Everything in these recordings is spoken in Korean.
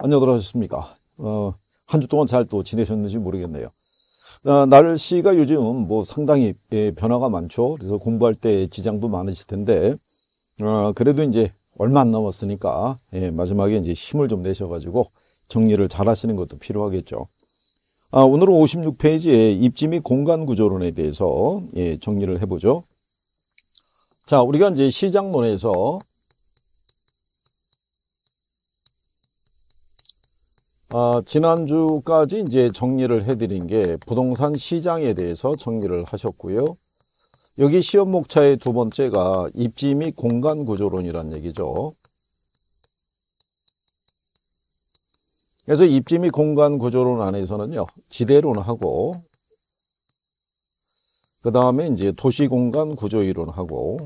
안녕들 하셨습니까? 한 주 동안 잘 또 지내셨는지 모르겠네요. 날씨가 요즘 뭐 상당히 변화가 많죠. 그래서 공부할 때 지장도 많으실 텐데, 그래도 이제 얼마 안 남았으니까, 마지막에 이제 힘을 좀 내셔가지고 정리를 잘 하시는 것도 필요하겠죠. 오늘은 56페이지에 입지 및 공간 구조론에 대해서 정리를 해보죠. 자, 우리가 이제 시장론에서 지난주까지 이제 정리를 해드린 게 부동산 시장에 대해서 정리를 하셨고요. 여기 시험 목차의 두 번째가 입지 및 공간 구조론이란 얘기죠. 그래서 입지 및 공간 구조론 안에서는요, 지대론하고, 그 다음에 이제 도시공간 구조이론하고,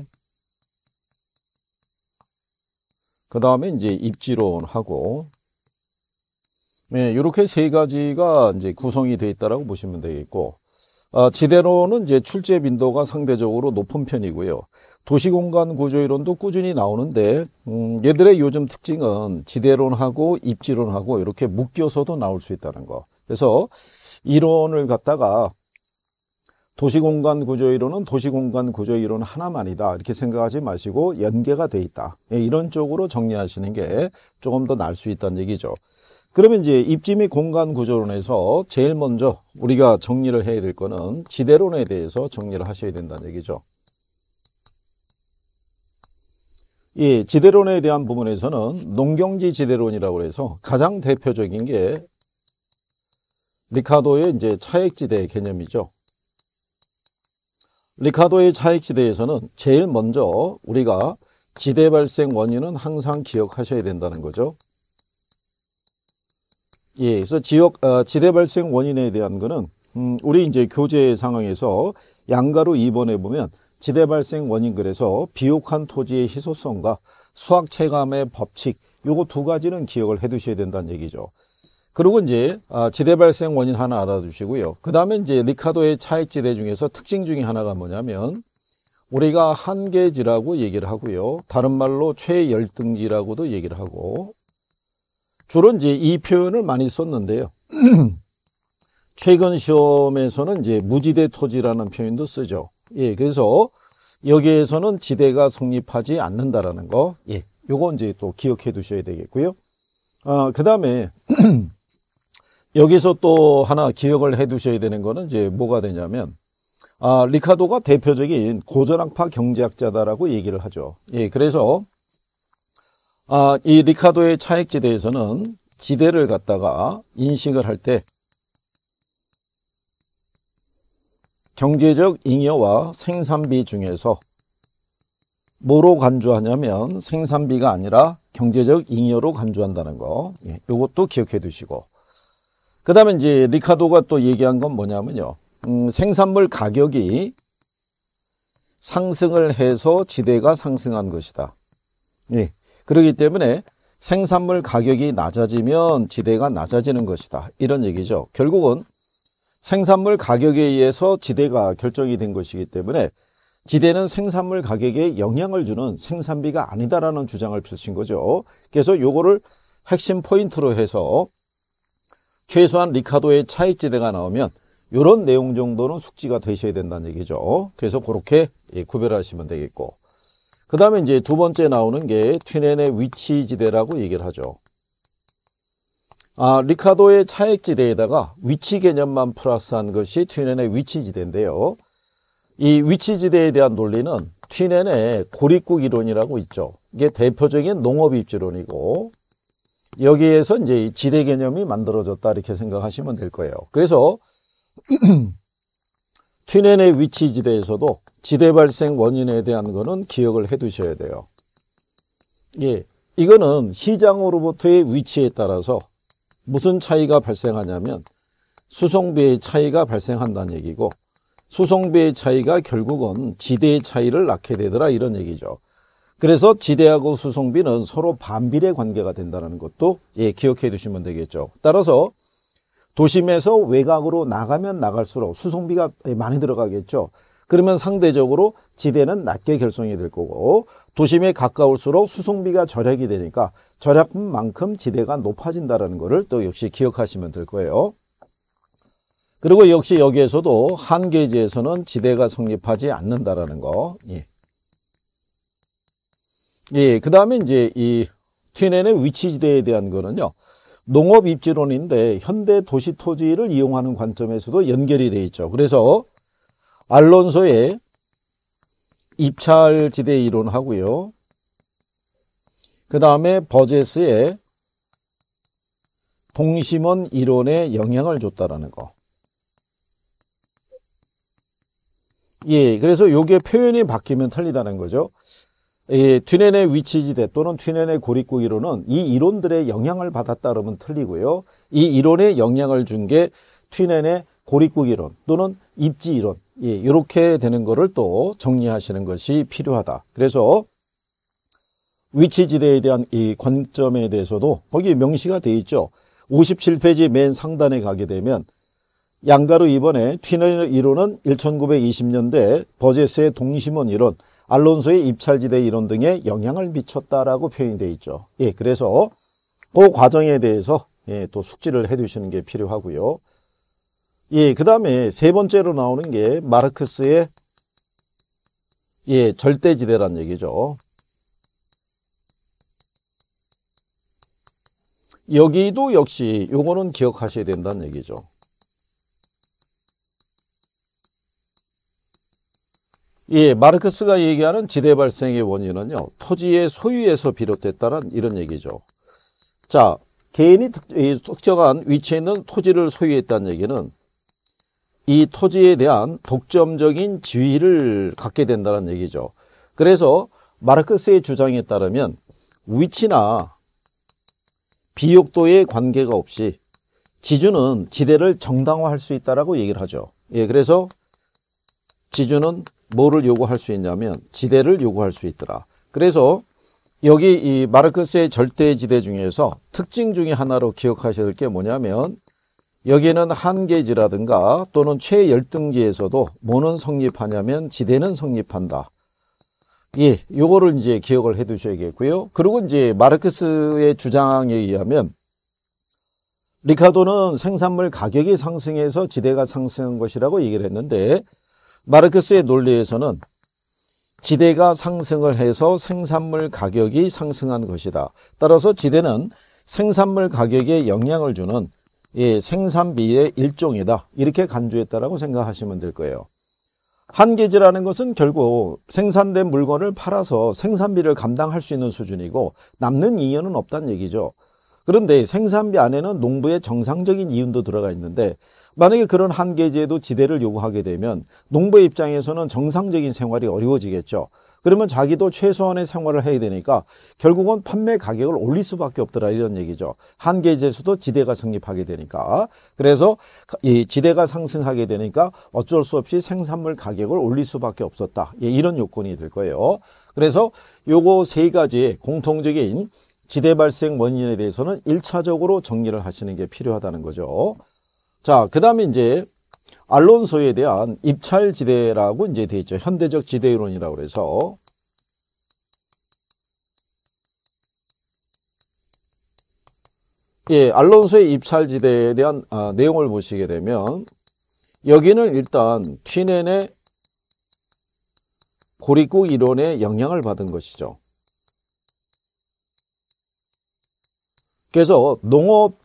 그 다음에 이제 입지론하고, 이렇게 세 가지가 이제 구성이 되어 있다라고 보시면 되겠고, 지대론은 이제 출제 빈도가 상대적으로 높은 편이고요. 도시공간 구조이론도 꾸준히 나오는데, 얘들의 요즘 특징은 지대론하고 입지론하고 이렇게 묶여서도 나올 수 있다는 거. 그래서 이론을 갖다가 도시공간 구조이론은 도시공간 구조이론 하나만이다 이렇게 생각하지 마시고 연계가 돼 있다, 이런 쪽으로 정리하시는 게 조금 더 나을 수 있다는 얘기죠. 그러면 이제 입지 및 공간 구조론에서 제일 먼저 우리가 정리를 해야 될 거는 지대론에 대해서 정리를 하셔야 된다는 얘기죠. 예, 지대론에 대한 부분에서는 농경지 지대론이라고 해서 가장 대표적인 게 리카도의 이제 차액지대 개념이죠. 리카도의 차액지대에서는 제일 먼저 우리가 지대 발생 원인은 항상 기억하셔야 된다는 거죠. 예, 그래서 지대 발생 원인에 대한 거는, 우리 이제 교재 상황에서 양가로 2번에 보면 지대 발생 원인, 그래서 비옥한 토지의 희소성과 수학 체감의 법칙, 요거 두 가지는 기억을 해 두셔야 된다는 얘기죠. 그리고 이제, 지대 발생 원인 하나 알아두시고요. 그 다음에 이제 리카도의 차액지대 중에서 특징 중에 하나가 뭐냐면, 우리가 한계지라고 얘기를 하고요. 다른 말로 최열등지라고도 얘기를 하고, 주로 이제 이 표현을 많이 썼는데요. 최근 시험에서는 이제 무지대 토지라는 표현도 쓰죠. 예, 그래서 여기에서는 지대가 성립하지 않는다라는 거, 예, 요거 이제 또 기억해 두셔야 되겠고요. 그 다음에 여기서 또 하나 기억을 해 두셔야 되는 거는 이제 뭐가 되냐면, 리카도가 대표적인 고전학파 경제학자다라고 얘기를 하죠. 예, 그래서 이 리카도의 차액지대에서는 지대를 갖다가 인식을 할 때 경제적 잉여와 생산비 중에서 뭐로 간주하냐면 생산비가 아니라 경제적 잉여로 간주한다는 거, 예, 이것도 기억해 두시고, 그 다음에 이제 리카도가 또 얘기한 건 뭐냐면요, 생산물 가격이 상승을 해서 지대가 상승한 것이다. 예. 그렇기 때문에 생산물 가격이 낮아지면 지대가 낮아지는 것이다, 이런 얘기죠. 결국은 생산물 가격에 의해서 지대가 결정이 된 것이기 때문에 지대는 생산물 가격에 영향을 주는 생산비가 아니다라는 주장을 펼친 거죠. 그래서 요거를 핵심 포인트로 해서 최소한 리카도의 차익지대가 나오면 이런 내용 정도는 숙지가 되셔야 된다는 얘기죠. 그래서 그렇게 구별하시면 되겠고, 그 다음에 이제 두 번째 나오는 게 튀넨의 위치지대라고 얘기를 하죠. 리카도의 차액지대에다가 위치 개념만 플러스한 것이 튀넨의 위치지대인데요. 이 위치지대에 대한 논리는 튀넨의 고립국 이론이라고 있죠. 이게 대표적인 농업입지론이고, 여기에서 이제 지대 개념이 만들어졌다 이렇게 생각하시면 될 거예요. 그래서 튀넨의 위치지대에서도 지대 발생 원인에 대한 거는 기억을 해 두셔야 돼요. 예, 이거는 시장으로부터의 위치에 따라서 무슨 차이가 발생하냐면 수송비의 차이가 발생한다는 얘기고, 수송비의 차이가 결국은 지대의 차이를 낳게 되더라, 이런 얘기죠. 그래서 지대하고 수송비는 서로 반비례 관계가 된다는 것도, 예, 기억해 두시면 되겠죠. 따라서 도심에서 외곽으로 나가면 나갈수록 수송비가 많이 들어가겠죠. 그러면 상대적으로 지대는 낮게 결성이 될 거고, 도심에 가까울수록 수송비가 절약이 되니까 절약만큼 지대가 높아진다는 것을 또 역시 기억하시면 될 거예요. 그리고 역시 여기에서도 한계지에서는 지대가 성립하지 않는다라는 거. 그 다음에 이제 이 튀넨의 위치지대에 대한 거는요, 농업 입지론인데 현대 도시 토지를 이용하는 관점에서도 연결이 돼 있죠. 그래서 알론소의 입찰지대 이론하고요, 그 다음에 버제스의 동심원 이론에 영향을 줬다라는 거. 그래서 요게 표현이 바뀌면 틀리다는 거죠. 튀넨의 위치지대 또는 튀넨의 고립구 이론은 이 이론들의 영향을 받았다 그러면 틀리고요, 이 이론에 영향을 준 게 튀넨의 고립구 이론 또는 입지 이론, 이렇게 되는 거를 또 정리하시는 것이 필요하다. 그래서 위치지대에 대한 이 관점에 대해서도 거기 명시가 돼 있죠. 57페이지 맨 상단에 가게 되면 양가루 이번에 튀넨의 이론은 1920년대 버제스의 동심원 이론, 알론소의 입찰지대 이론 등의 영향을 미쳤다라고 표현이 되어 있죠. 그래서 그 과정에 대해서 또 숙지를 해 두시는 게 필요하고요. 그 다음에 세 번째로 나오는 게 마르크스의 절대지대란 얘기죠. 여기도 역시 요거는 기억하셔야 된다는 얘기죠. 마르크스가 얘기하는 지대 발생의 원인은요, 토지의 소유에서 비롯됐다는 이런 얘기죠. 자, 개인이 특정한 위치에 있는 토지를 소유했다는 얘기는 이 토지에 대한 독점적인 지위를 갖게 된다는 얘기죠. 그래서 마르크스의 주장에 따르면 위치나 비옥도의 관계가 없이 지주는 지대를 정당화할 수 있다라고 얘기를 하죠. 그래서 지주는 뭐를 요구할 수 있냐면 지대를 요구할 수 있더라. 그래서 여기 이 마르크스의 절대지대 중에서 특징 중에 하나로 기억하셔야 될 게 뭐냐면, 여기에는 한계지라든가 또는 최열등지에서도 뭐는 성립하냐면 지대는 성립한다. 요거를 이제 기억을 해 두셔야겠고요. 그리고 이제 마르크스의 주장에 의하면 리카도는 생산물 가격이 상승해서 지대가 상승한 것이라고 얘기를 했는데, 마르크스의 논리에서는 지대가 상승을 해서 생산물 가격이 상승한 것이다. 따라서 지대는 생산물 가격에 영향을 주는 생산비의 일종이다, 이렇게 간주했다라고 생각하시면 될 거예요. 한계지라는 것은 결국 생산된 물건을 팔아서 생산비를 감당할 수 있는 수준이고 남는 이윤은 없다는 얘기죠. 그런데 생산비 안에는 농부의 정상적인 이윤도 들어가 있는데, 만약에 그런 한계지에도 지대를 요구하게 되면 농부의 입장에서는 정상적인 생활이 어려워지겠죠. 그러면 자기도 최소한의 생활을 해야 되니까 결국은 판매 가격을 올릴 수밖에 없더라, 이런 얘기죠. 한계지에서도 지대가 성립하게 되니까. 그래서 이 지대가 상승하게 되니까 어쩔 수 없이 생산물 가격을 올릴 수밖에 없었다, 이런 요건이 될 거예요. 그래서 요거 세 가지의 공통적인 지대 발생 원인에 대해서는 1차적으로 정리를 하시는 게 필요하다는 거죠. 자, 그 다음에 이제 알론소에 대한 입찰지대라고 이제 되어 있죠. 현대적 지대이론이라고 해서 알론소의 입찰지대에 대한 내용을 보시게 되면, 여기는 일단 튀넨의 고립국 이론에 영향을 받은 것이죠. 그래서 농업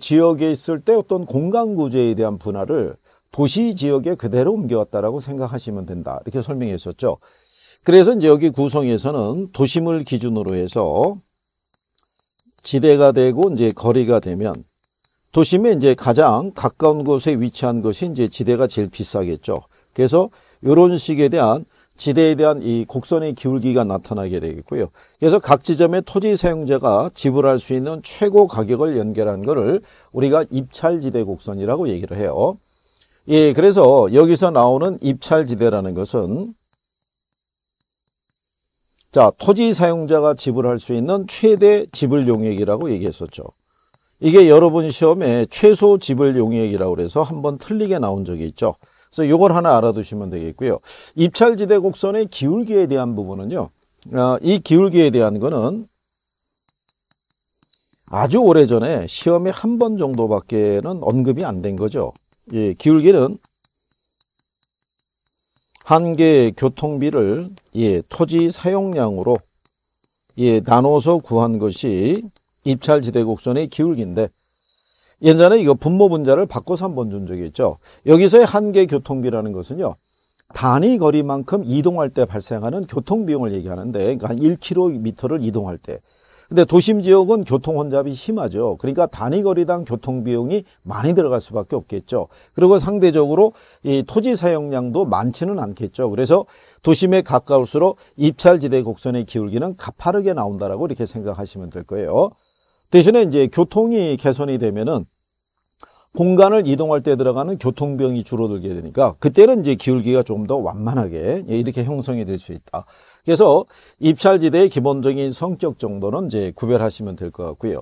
지역에 있을 때 어떤 공간 구조에 대한 분화를 도시 지역에 그대로 옮겨왔다라고 생각하시면 된다, 이렇게 설명했었죠. 그래서 이제 여기 구성에서는 도심을 기준으로 해서 지대가 되고 이제 거리가 되면 도심에 이제 가장 가까운 곳에 위치한 것이 이제 지대가 제일 비싸겠죠. 그래서 이런 식에 대한 지대에 대한 이 곡선의 기울기가 나타나게 되겠고요. 그래서 각 지점의 토지 사용자가 지불할 수 있는 최고 가격을 연결한 것을 우리가 입찰지대 곡선이라고 얘기를 해요. 그래서 여기서 나오는 입찰지대라는 것은, 자, 토지 사용자가 지불할 수 있는 최대 지불 용액이라고 얘기했었죠. 이게 여러분 시험에 최소 지불 용액이라고 해서 한번 틀리게 나온 적이 있죠. 그래서 요걸 하나 알아두시면 되겠고요. 입찰지대 곡선의 기울기에 대한 부분은요. 이 기울기에 대한 거는 아주 오래전에 시험에 한 번 정도밖에는 언급이 안 된 거죠. 예, 기울기는 한 개의 교통비를 예, 토지 사용량으로 예, 나눠서 구한 것이 입찰지대 곡선의 기울기인데 예전에 이거 분모 분자를 바꿔서 한번 준 적이 있죠. 여기서의 한 개의 교통비라는 것은요. 단위 거리만큼 이동할 때 발생하는 교통비용을 얘기하는데 그러니까 한 1km를 이동할 때 근데 도심 지역은 교통 혼잡이 심하죠. 그러니까 단위 거리당 교통 비용이 많이 들어갈 수밖에 없겠죠. 그리고 상대적으로 이 토지 사용량도 많지는 않겠죠. 그래서 도심에 가까울수록 입찰지대 곡선의 기울기는 가파르게 나온다라고 이렇게 생각하시면 될 거예요. 대신에 이제 교통이 개선이 되면은 공간을 이동할 때 들어가는 교통 비용이 줄어들게 되니까 그때는 이제 기울기가 조금 더 완만하게 이렇게 형성이 될 수 있다. 그래서 입찰지대의 기본적인 성격 정도는 이제 구별하시면 될 것 같고요.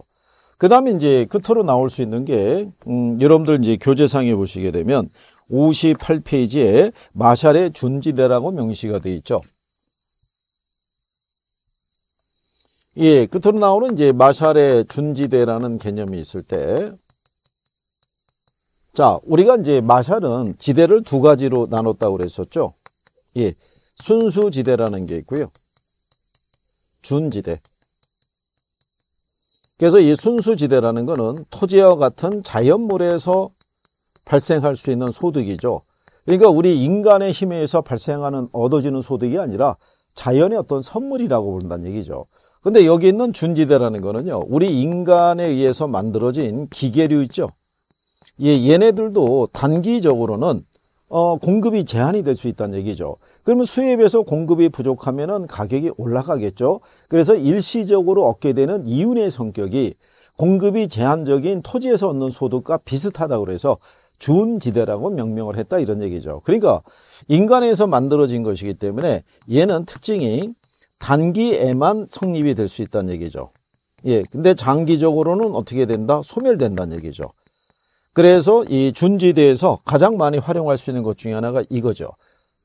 그 다음에 이제 끝으로 나올 수 있는 게, 여러분들 이제 교재상에 보시게 되면 58페이지에 마샬의 준지대라고 명시가 되어 있죠. 예, 끝으로 나오는 이제 마샬의 준지대라는 개념이 있을 때, 자, 우리가 이제 마샬은 지대를 두 가지로 나눴다고 그랬었죠. 예. 순수지대라는 게 있고요. 준지대. 그래서 이 순수지대라는 거는 토지와 같은 자연물에서 발생할 수 있는 소득이죠. 그러니까 우리 인간의 힘에 의해서 발생하는 얻어지는 소득이 아니라 자연의 어떤 선물이라고 본다는 얘기죠. 근데 여기 있는 준지대라는 거는요. 우리 인간에 의해서 만들어진 기계류 있죠. 예, 얘네들도 단기적으로는 공급이 제한이 될 수 있다는 얘기죠. 그러면 수입에서 공급이 부족하면은 가격이 올라가겠죠. 그래서 일시적으로 얻게 되는 이윤의 성격이 공급이 제한적인 토지에서 얻는 소득과 비슷하다고 그래서 준지대라고 명명을 했다 이런 얘기죠. 그러니까 인간에서 만들어진 것이기 때문에 얘는 특징이 단기에만 성립이 될 수 있다는 얘기죠. 예, 근데 장기적으로는 어떻게 된다? 소멸된다는 얘기죠. 그래서 이 준지대에서 가장 많이 활용할 수 있는 것 중에 하나가 이거죠.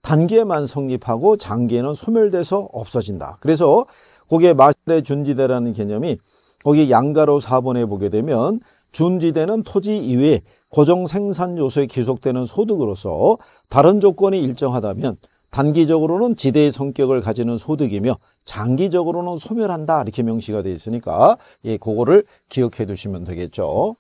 단기에만 성립하고 장기에는 소멸돼서 없어진다. 그래서 거기에 마샬의 준지대라는 개념이 거기 양가로 4번에 보게 되면 준지대는 토지 이외에 고정 생산 요소에 기속되는 소득으로서 다른 조건이 일정하다면 단기적으로는 지대의 성격을 가지는 소득이며 장기적으로는 소멸한다. 이렇게 명시가 되어 있으니까 예, 그거를 기억해 두시면 되겠죠.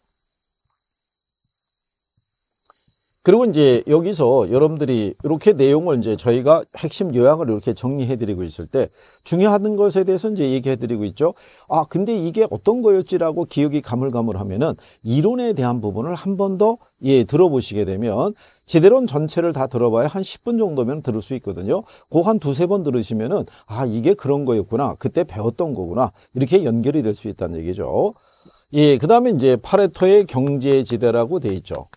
그리고 이제 여기서 여러분들이 이렇게 내용을 이제 저희가 핵심 요약을 이렇게 정리해 드리고 있을 때 중요한 것에 대해서 이제 얘기해 드리고 있죠. 아, 근데 이게 어떤 거였지라고 기억이 가물가물하면은 이론에 대한 부분을 한 번 더 예, 들어보시게 되면 지대론 전체를 다 들어봐야 한 10분 정도면 들을 수 있거든요. 그 한 두세 번 들으시면은 아, 이게 그런 거였구나. 그때 배웠던 거구나. 이렇게 연결이 될 수 있다는 얘기죠. 예, 그 다음에 이제 파레토의 경제 지대라고 돼 있죠.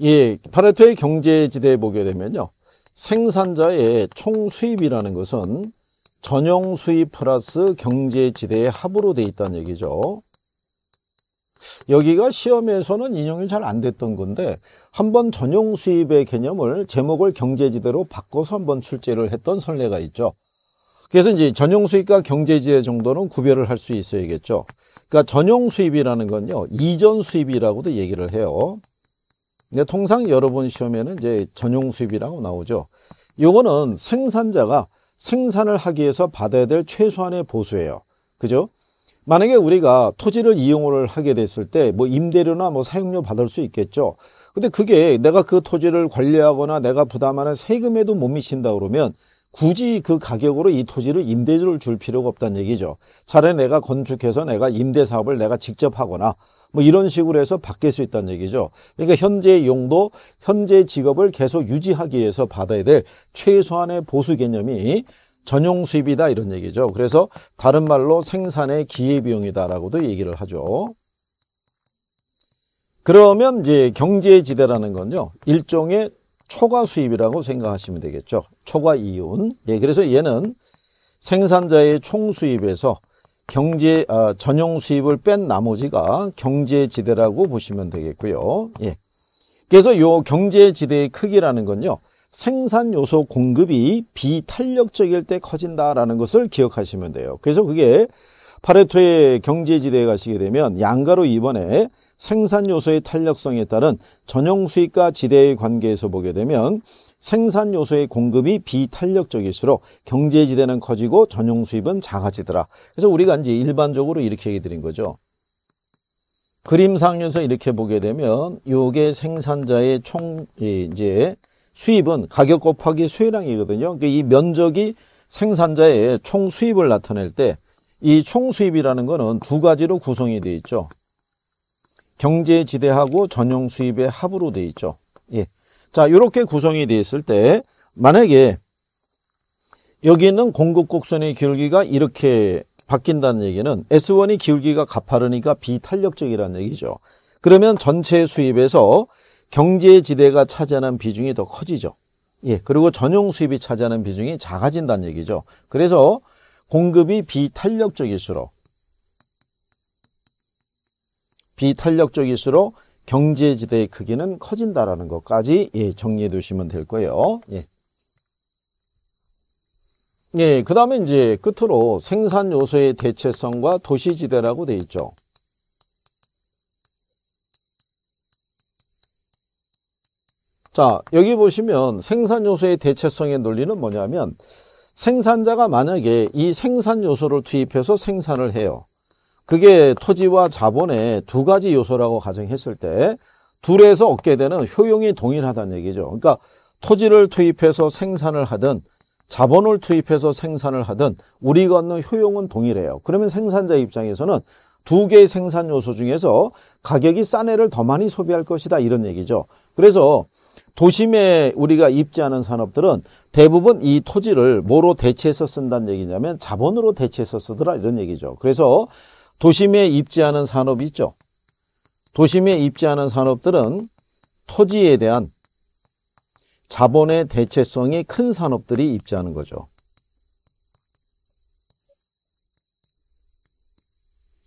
예, 파레토의 경제지대에 보게 되면요. 생산자의 총 수입이라는 것은 전용 수입 플러스 경제지대의 합으로 돼 있다는 얘기죠. 여기가 시험에서는 인용이 잘 안 됐던 건데 한번 전용 수입의 개념을 제목을 경제지대로 바꿔서 한번 출제를 했던 선례가 있죠. 그래서 이제 전용 수입과 경제지대 정도는 구별을 할 수 있어야겠죠. 그러니까 전용 수입이라는 건요. 이전 수입이라고도 얘기를 해요. 근데 통상 여러분 시험에는 이제 전용 수입이라고 나오죠. 요거는 생산자가 생산을 하기 위해서 받아야 될 최소한의 보수예요. 그죠? 만약에 우리가 토지를 이용을 하게 됐을 때 뭐 임대료나 뭐 사용료 받을 수 있겠죠. 근데 그게 내가 그 토지를 관리하거나 내가 부담하는 세금에도 못 미친다 그러면 굳이 그 가격으로 이 토지를 임대료를 줄 필요가 없다는 얘기죠. 차라리 내가 건축해서 내가 임대 사업을 내가 직접 하거나 뭐 이런 식으로 해서 바뀔 수 있다는 얘기죠. 그러니까 현재의 용도, 현재 직업을 계속 유지하기 위해서 받아야 될 최소한의 보수 개념이 전용 수입이다 이런 얘기죠. 그래서 다른 말로 생산의 기회비용이다라고도 얘기를 하죠. 그러면 이제 경제지대라는 건요. 일종의 초과 수입이라고 생각하시면 되겠죠. 초과 이윤. 예, 그래서 얘는 생산자의 총 수입에서 경제 전용 수입을 뺀 나머지가 경제지대라고 보시면 되겠고요. 예. 그래서 요 경제지대의 크기라는 건요, 생산 요소 공급이 비탄력적일 때 커진다라는 것을 기억하시면 돼요. 그래서 그게 파레토의 경제지대에 가시게 되면 양가로 2번에 생산 요소의 탄력성에 따른 전용 수익과 지대의 관계에서 보게 되면 생산 요소의 공급이 비탄력적일수록 경제지대는 커지고 전용 수입은 작아지더라. 그래서 우리가 이제 일반적으로 이렇게 얘기 드린 거죠. 그림상에서 이렇게 보게 되면 요게 생산자의 총 이제 수입은 가격 곱하기 수요량이거든요. 이 면적이 생산자의 총 수입을 나타낼 때 이 총 수입이라는 거는 두 가지로 구성이 되어 있죠. 경제지대하고 전용 수입의 합으로 되어 있죠. 예. 자, 이렇게 구성이 되어 있을 때 만약에 여기 있는 공급 곡선의 기울기가 이렇게 바뀐다는 얘기는 S1이 기울기가 가파르니까 비탄력적이라는 얘기죠. 그러면 전체 수입에서 경제지대가 차지하는 비중이 더 커지죠. 예, 그리고 전용 수입이 차지하는 비중이 작아진다는 얘기죠. 그래서 공급이 비탄력적일수록 경제지대의 크기는 커진다라는 것까지 예, 정리해 두시면 될 거예요. 예. 예, 그 다음에 이제 끝으로 생산 요소의 대체성과 도시지대라고 되어 있죠. 자, 여기 보시면 생산 요소의 대체성의 논리는 뭐냐면 생산자가 만약에 이 생산 요소를 투입해서 생산을 해요. 그게 토지와 자본의 두 가지 요소라고 가정했을 때 둘에서 얻게 되는 효용이 동일하다는 얘기죠. 그러니까 토지를 투입해서 생산을 하든 자본을 투입해서 생산을 하든 우리가 얻는 효용은 동일해요. 그러면 생산자 입장에서는 두 개의 생산 요소 중에서 가격이 싼 애를 더 많이 소비할 것이다, 이런 얘기죠. 그래서 도심에 우리가 입지하는 산업들은 대부분 이 토지를 뭐로 대체해서 쓴다는 얘기냐면 자본으로 대체해서 쓰더라, 이런 얘기죠. 그래서 도심에 입지하는 산업이 있죠. 도심에 입지하는 산업들은 토지에 대한 자본의 대체성이 큰 산업들이 입지하는 거죠.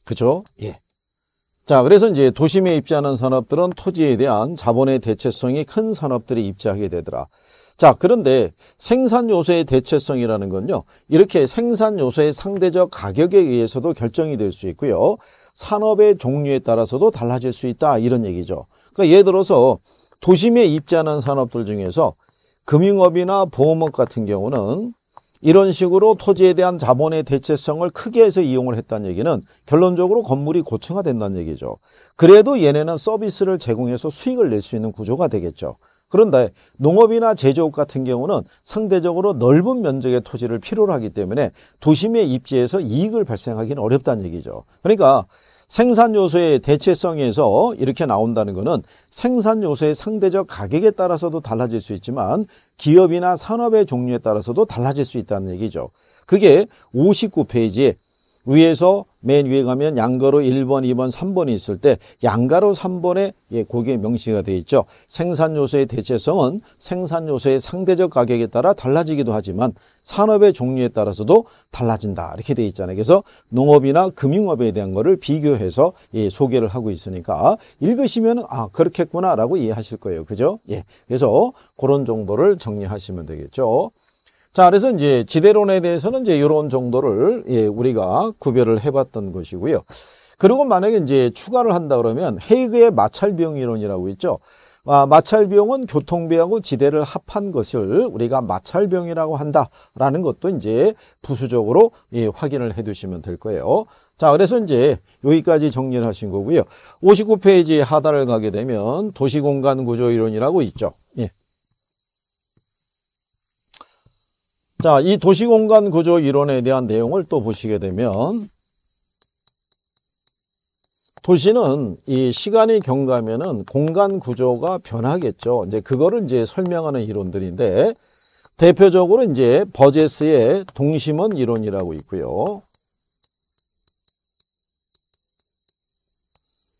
그죠? 예. 자, 그래서 이제 도심에 입지하는 산업들은 토지에 대한 자본의 대체성이 큰 산업들이 입지하게 되더라. 자, 그런데 생산 요소의 대체성이라는 건요, 이렇게 생산 요소의 상대적 가격에 의해서도 결정이 될 수 있고요, 산업의 종류에 따라서도 달라질 수 있다, 이런 얘기죠. 그러니까 예를 들어서 도심에 입지하는 산업들 중에서 금융업이나 보험업 같은 경우는 이런 식으로 토지에 대한 자본의 대체성을 크게 해서 이용을 했다는 얘기는 결론적으로 건물이 고층화 된다는 얘기죠. 그래도 얘네는 서비스를 제공해서 수익을 낼 수 있는 구조가 되겠죠. 그런데 농업이나 제조업 같은 경우는 상대적으로 넓은 면적의 토지를 필요로 하기 때문에 도심에 입지해서 이익을 발생하기는 어렵다는 얘기죠. 그러니까 생산 요소의 대체성에서 이렇게 나온다는 것은 생산 요소의 상대적 가격에 따라서도 달라질 수 있지만 기업이나 산업의 종류에 따라서도 달라질 수 있다는 얘기죠. 그게 59페이지에 위에서 맨 위에 가면 양가로 1번, 2번, 3번이 있을 때 양가로 3번에 예, 거기에 명시가 되어 있죠. 생산 요소의 대체성은 생산 요소의 상대적 가격에 따라 달라지기도 하지만 산업의 종류에 따라서도 달라진다, 이렇게 되어 있잖아요. 그래서 농업이나 금융업에 대한 거를 비교해서 예, 소개를 하고 있으니까 읽으시면 아, 그렇겠구나라고 이해하실 거예요. 그죠? 예. 그래서 그런 정도를 정리하시면 되겠죠. 자, 그래서 이제 지대론에 대해서는 이제 이런 정도를 예, 우리가 구별을 해봤던 것이고요. 그리고 만약에 이제 추가를 한다 그러면 헤이그의 마찰 비용 이론이라고 있죠. 아, 마찰 비용은 교통비하고 지대를 합한 것을 우리가 마찰 비용이라고 한다라는 것도 이제 부수적으로 예, 확인을 해두시면 될 거예요. 자, 그래서 이제 여기까지 정리를 하신 거고요. 59페이지 하단을 가게 되면 도시공간 구조 이론이라고 있죠. 예. 자, 이 도시공간 구조 이론에 대한 내용을 또 보시게 되면 도시는 이 시간이 경과하면은 공간 구조가 변하겠죠. 이제 그거를 이제 설명하는 이론들인데 대표적으로 이제 버제스의 동심원 이론이라고 있고요.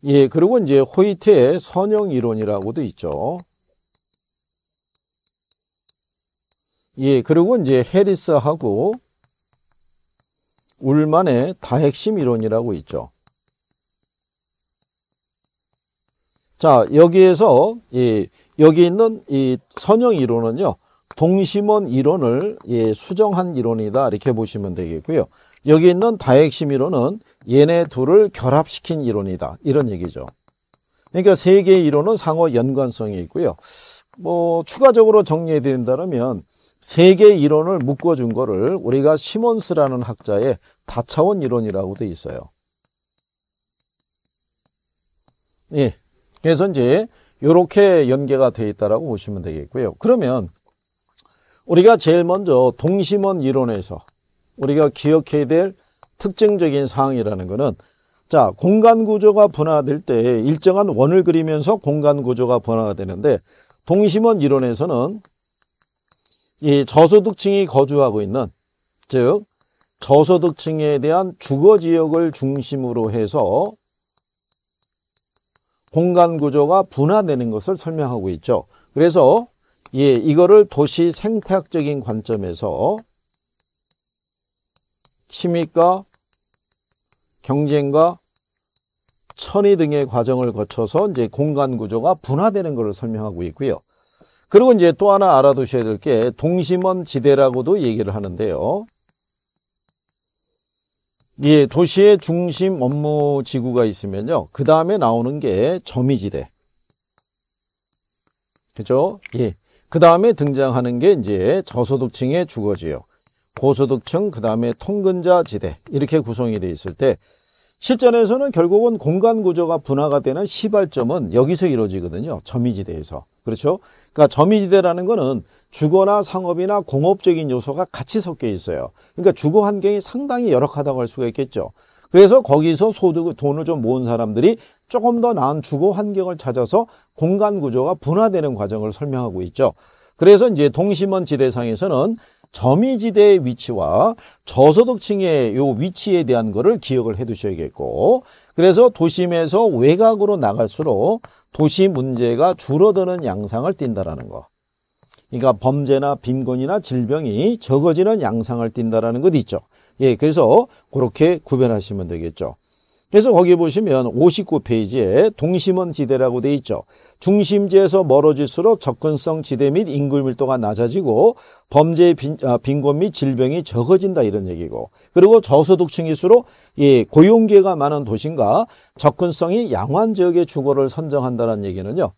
예, 그리고 이제 호이트의 선형 이론이라고도 있죠. 예, 그리고 이제 해리스하고 울만의 다핵심 이론이라고 있죠. 자, 여기에서 여기 있는 이 선형 이론은요, 동심원 이론을 수정한 이론이다, 이렇게 보시면 되겠고요. 여기 있는 다핵심 이론은 얘네 둘을 결합시킨 이론이다, 이런 얘기죠. 그러니까 세 개의 이론은 상호 연관성이 있고요. 뭐 추가적으로 정리해 드린다면 세 개의 이론을 묶어준 거를 우리가 시몬스라는 학자의 다차원 이론이라고 돼 있어요. 예. 그래서 이제 이렇게 연계가 되어 있다라고 보시면 되겠고요. 그러면 우리가 제일 먼저 동심원 이론에서 우리가 기억해야 될 특징적인 사항이라는 거는, 자, 공간 구조가 분화될 때 일정한 원을 그리면서 공간 구조가 분화가 되는데, 동심원 이론에서는 이 저소득층이 거주하고 있는, 즉 저소득층에 대한 주거 지역을 중심으로 해서 공간 구조가 분화되는 것을 설명하고 있죠. 그래서 이거를 도시 생태학적인 관점에서 침입과 경쟁과 천이 등의 과정을 거쳐서 이제 공간 구조가 분화되는 것을 설명하고 있고요. 그리고 이제 또 하나 알아두셔야 될 게 동심원 지대라고도 얘기를 하는데요. 예, 도시의 중심 업무 지구가 있으면요, 그 다음에 나오는 게 점유지대. 그죠? 예. 그 다음에 등장하는 게 이제 저소득층의 주거지역, 고소득층, 그 다음에 통근자 지대, 이렇게 구성이 되어 있을 때, 실전에서는 결국은 공간 구조가 분화가 되는 시발점은 여기서 이루어지거든요. 점유지대에서. 그렇죠? 그러니까 점유지대라는 거는 주거나 상업이나 공업적인 요소가 같이 섞여 있어요. 그러니까 주거 환경이 상당히 열악하다고 할 수가 있겠죠. 그래서 거기서 돈을 좀 모은 사람들이 조금 더 나은 주거 환경을 찾아서 공간 구조가 분화되는 과정을 설명하고 있죠. 그래서 이제 동심원 지대상에서는 점유지대의 위치와 저소득층의 요 위치에 대한 거를 기억을 해 두셔야겠고, 그래서 도심에서 외곽으로 나갈수록 도시 문제가 줄어드는 양상을 띈다라는 거. 그러니까 범죄나 빈곤이나 질병이 적어지는 양상을 띈다라는 것도 있죠. 예, 그래서 그렇게 구별하시면 되겠죠. 그래서 거기 보시면 59페이지에 동심원 지대라고 돼 있죠. 중심지에서 멀어질수록 접근성 지대 및 인구 밀도가 낮아지고 범죄, 빈곤 및 질병이 적어진다, 이런 얘기고, 그리고 저소득층일수록 고용 기회가 많은 도심과 접근성이 양호한 지역의 주거를 선정한다는 얘기는요,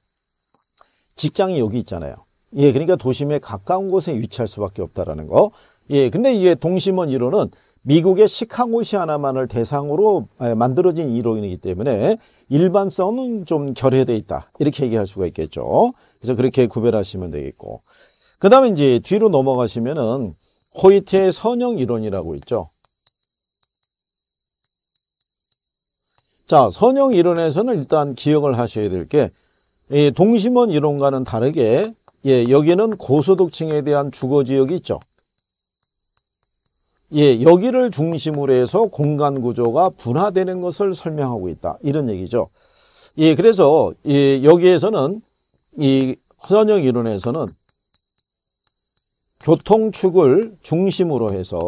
직장이 여기 있잖아요. 예, 그러니까 도심에 가까운 곳에 위치할 수밖에 없다라는 거. 예, 근데 이게 동심원 이론은 미국의 시카고시아나만을 대상으로 만들어진 이론이기 때문에 일반성은 좀 결여되어 있다, 이렇게 얘기할 수가 있겠죠. 그래서 그렇게 구별하시면 되겠고, 그 다음에 이제 뒤로 넘어가시면은 호이트의 선형 이론이라고 있죠. 자, 선형 이론에서는 일단 기억을 하셔야 될 게, 동심원 이론과는 다르게, 예, 여기는 고소득층에 대한 주거지역이 있죠. 예, 여기를 중심으로 해서 공간 구조가 분화되는 것을 설명하고 있다, 이런 얘기죠. 예, 그래서 여기에서는 이 선형 이론에서는 교통축을 중심으로 해서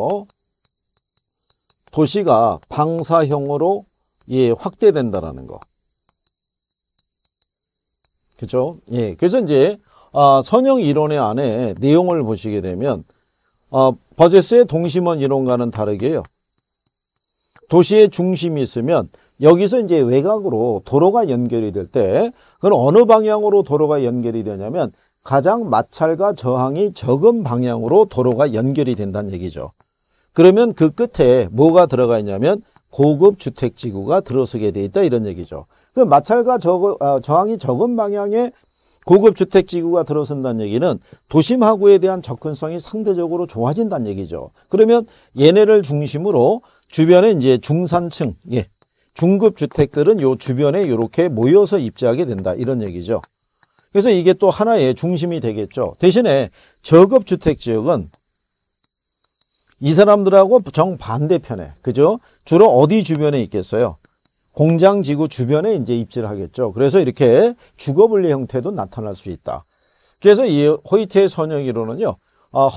도시가 방사형으로 확대된다라는 거. 그죠? 예, 그래서 이제 선형 이론의 안에 내용을 보시게 되면, 버제스의 동심원 이론과는 다르게요, 도시의 중심이 있으면 여기서 이제 외곽으로 도로가 연결이 될 때, 그건 어느 방향으로 도로가 연결이 되냐면 가장 마찰과 저항이 적은 방향으로 도로가 연결이 된다는 얘기죠. 그러면 그 끝에 뭐가 들어가 있냐면 고급 주택지구가 들어서게 돼 있다, 이런 얘기죠. 그 마찰과 저항이 적은 방향에 고급 주택지구가 들어선다는 얘기는 도심하구에 대한 접근성이 상대적으로 좋아진다는 얘기죠. 그러면 얘네를 중심으로 주변에 이제 중산층, 예, 중급 주택들은 요 주변에 이렇게 모여서 입지하게 된다, 이런 얘기죠. 그래서 이게 또 하나의 중심이 되겠죠. 대신에 저급 주택지역은 이 사람들하고 정반대편에, 그죠? 주로 어디 주변에 있겠어요? 공장지구 주변에 이제 입지를 하겠죠. 그래서 이렇게 주거분리 형태도 나타날 수 있다. 그래서 이 호이트의 선형 이론은요,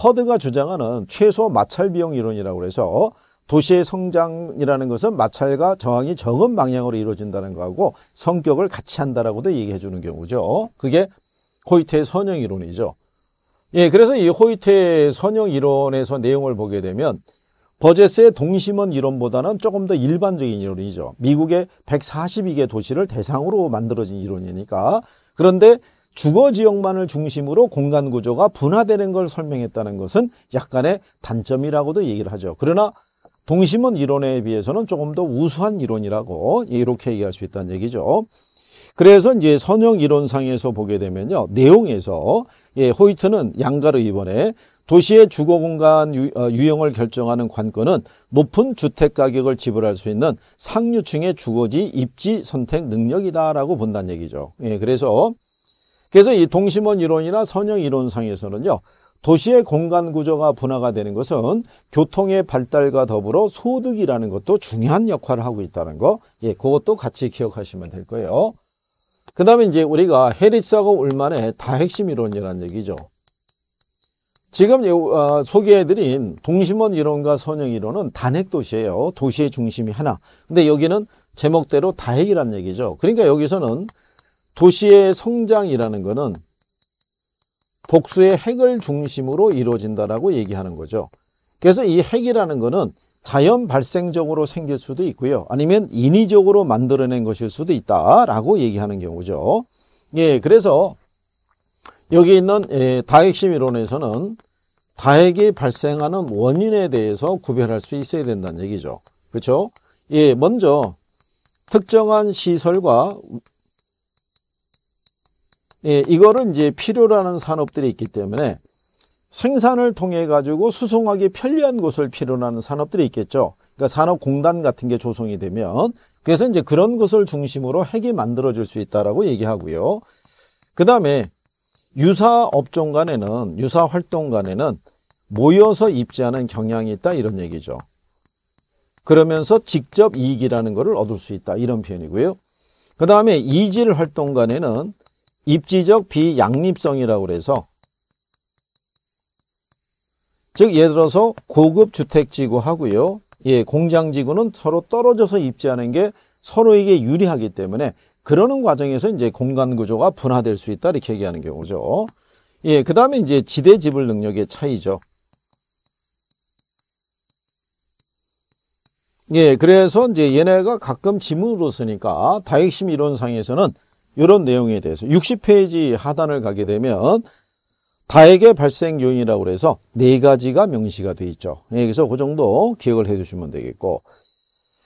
허드가 주장하는 최소 마찰 비용 이론이라고 해서 도시의 성장이라는 것은 마찰과 저항이 정은 방향으로 이루어진다는 거하고 성격을 같이 한다라고도 얘기해 주는 경우죠. 그게 호이테의 선형 이론이죠. 예, 그래서 이 호이테의 선형 이론에서 내용을 보게 되면 버제스의 동심원 이론보다는 조금 더 일반적인 이론이죠. 미국의 142개 도시를 대상으로 만들어진 이론이니까. 그런데 주거 지역만을 중심으로 공간 구조가 분화되는 걸 설명했다는 것은 약간의 단점이라고도 얘기를 하죠. 그러나 동심원 이론에 비해서는 조금 더 우수한 이론이라고 이렇게 얘기할 수 있다는 얘기죠. 그래서 이제 선형 이론상에서 보게 되면요, 내용에서 예, 호이트는 양가르 이번에 도시의 주거 공간 유형을 결정하는 관건은 높은 주택 가격을 지불할 수 있는 상류층의 주거지 입지 선택 능력이다라고 본다는 얘기죠. 예, 그래서 이 동심원 이론이나 선형 이론상에서는요, 도시의 공간 구조가 분화가 되는 것은 교통의 발달과 더불어 소득이라는 것도 중요한 역할을 하고 있다는 거, 예, 그것도 같이 기억하시면 될 거예요. 그 다음에 이제 우리가 해리스하고 울만의 다핵심 이론이라는 얘기죠. 지금 소개해드린 동심원 이론과 선형 이론은 단핵 도시예요. 도시의 중심이 하나. 근데 여기는 제목대로 다핵이라는 얘기죠. 그러니까 여기서는 도시의 성장이라는 거는 복수의 핵을 중심으로 이루어진다라고 얘기하는 거죠. 그래서 이 핵이라는 거는 자연 발생적으로 생길 수도 있고요, 아니면 인위적으로 만들어낸 것일 수도 있다라고 얘기하는 경우죠. 예, 그래서 여기 있는 다핵심 이론에서는 다핵이 발생하는 원인에 대해서 구별할 수 있어야 된다는 얘기죠. 그렇죠? 예, 먼저 특정한 시설과 예, 이거를 이제 필요로 하는 산업들이 있기 때문에 생산을 통해 가지고 수송하기 편리한 곳을 필요로 하는 산업들이 있겠죠. 그러니까 산업공단 같은 게 조성이 되면, 그래서 이제 그런 것을 중심으로 핵이 만들어질 수 있다라고 얘기하고요. 그 다음에 유사 업종 간에는, 유사 활동 간에는 모여서 입지하는 경향이 있다, 이런 얘기죠. 그러면서 직접 이익이라는 것을 얻을 수 있다, 이런 표현이고요. 그 다음에 이질 활동 간에는 입지적 비양립성이라고 그래서, 즉 예를 들어서 고급 주택지구 하고요, 예, 공장지구는 서로 떨어져서 입지하는 게 서로에게 유리하기 때문에 그러는 과정에서 이제 공간 구조가 분화될 수 있다, 이렇게 얘기하는 경우죠. 예, 그 다음에 이제 지대 지불 능력의 차이죠. 예, 그래서 이제 얘네가 가끔 지문으로 쓰니까 다핵심 이론상에서는 이런 내용에 대해서 60페이지 하단을 가게 되면 다핵의 발생 요인이라고 해서 4가지가 명시가 되어 있죠. 예, 그래서 그 정도 기억을 해 두시면 되겠고.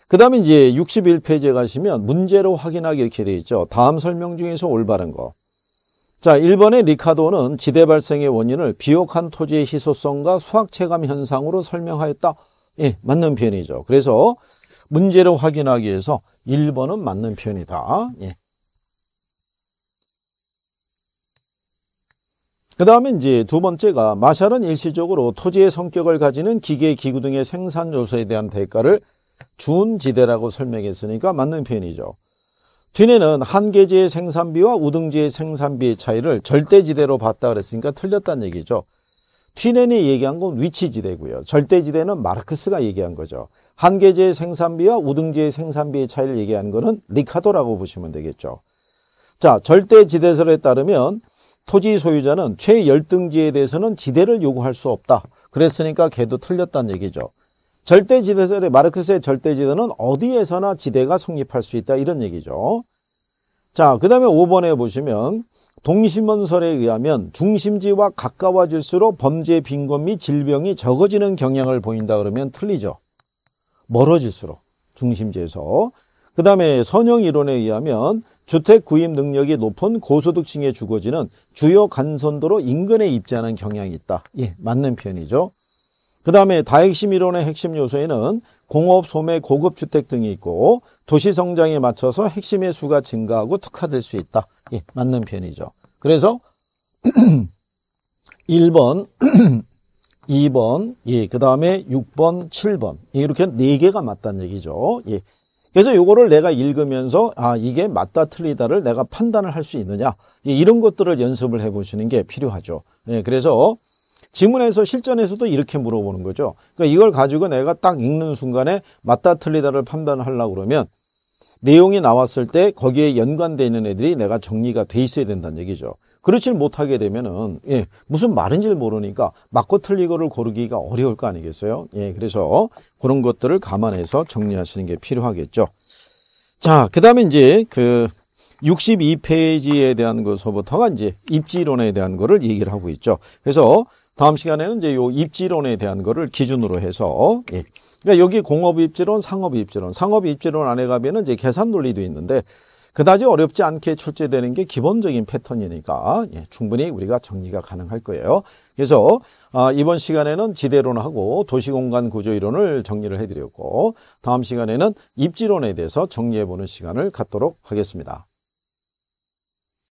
그 다음에 이제 61페이지에 가시면 문제로 확인하기 이렇게 되어 있죠. 다음 설명 중에서 올바른 거. 자, 1번의 리카도는 지대 발생의 원인을 비옥한 토지의 희소성과 수학체감 현상으로 설명하였다. 예, 맞는 표현이죠. 그래서 문제로 확인하기 위해서 1번은 맞는 표현이다. 예. 그 다음에 이제 두 번째가 마샬은 일시적으로 토지의 성격을 가지는 기계, 기구 등의 생산 요소에 대한 대가를 준 지대라고 설명했으니까 맞는 표현이죠. 뒤에는 한계지의 생산비와 우등지의 생산비의 차이를 절대지대로 봤다 그랬으니까 틀렸다는 얘기죠. 튀넨이 얘기한 건 위치지대고요. 절대지대는 마르크스가 얘기한 거죠. 한계지의 생산비와 우등지의 생산비의 차이를 얘기한 거는 리카도라고 보시면 되겠죠. 자, 절대지대설에 따르면 토지 소유자는 최열등지에 대해서는 지대를 요구할 수 없다. 그랬으니까 걔도 틀렸다는 얘기죠. 절대지대설의 마르크스의 절대지대는 어디에서나 지대가 성립할 수 있다, 이런 얘기죠. 자, 그 다음에 5번에 보시면 동심원설에 의하면 중심지와 가까워질수록 범죄, 빈곤 및 질병이 적어지는 경향을 보인다 그러면 틀리죠. 멀어질수록 중심지에서. 그 다음에 선형 이론에 의하면 주택 구입 능력이 높은 고소득층의 주거지는 주요 간선도로 인근에 입지하는 경향이 있다. 예, 맞는 표현이죠. 그 다음에 다핵심 이론의 핵심 요소에는 공업, 소매, 고급 주택 등이 있고 도시 성장에 맞춰서 핵심의 수가 증가하고 특화될 수 있다. 예, 맞는 표현이죠. 그래서 1번, 2번, 예, 그 다음에 6번, 7번, 예, 이렇게 4개가 맞다는 얘기죠. 예. 그래서 요거를 내가 읽으면서 아, 이게 맞다 틀리다를 내가 판단을 할 수 있느냐, 예, 이런 것들을 연습을 해보시는 게 필요하죠. 예, 그래서 지문에서 실전에서도 이렇게 물어보는 거죠. 그러니까 이걸 가지고 내가 딱 읽는 순간에 맞다 틀리다를 판단하려고 그러면 내용이 나왔을 때 거기에 연관되어 있는 애들이 내가 정리가 돼 있어야 된다는 얘기죠. 그렇지 못하게 되면은 무슨 말인지를 모르니까 맞고 틀리고를 고르기가 어려울 거 아니겠어요? 그래서 그런 것들을 감안해서 정리하시는 게 필요하겠죠. 자, 그다음에 이제 그 62페이지에 대한 것서부터가 이제 입지론에 대한 거를 얘기를 하고 있죠. 그래서 다음 시간에는 이제 요 입지론에 대한 거를 기준으로 해서 그러니까 여기 공업입지론, 상업입지론, 상업입지론 안에 가면 이제 계산 논리도 있는데 그다지 어렵지 않게 출제되는 게 기본적인 패턴이니까 충분히 우리가 정리가 가능할 거예요. 그래서 이번 시간에는 지대론하고 도시공간 구조이론을 정리를 해드렸고 다음 시간에는 입지론에 대해서 정리해보는 시간을 갖도록 하겠습니다.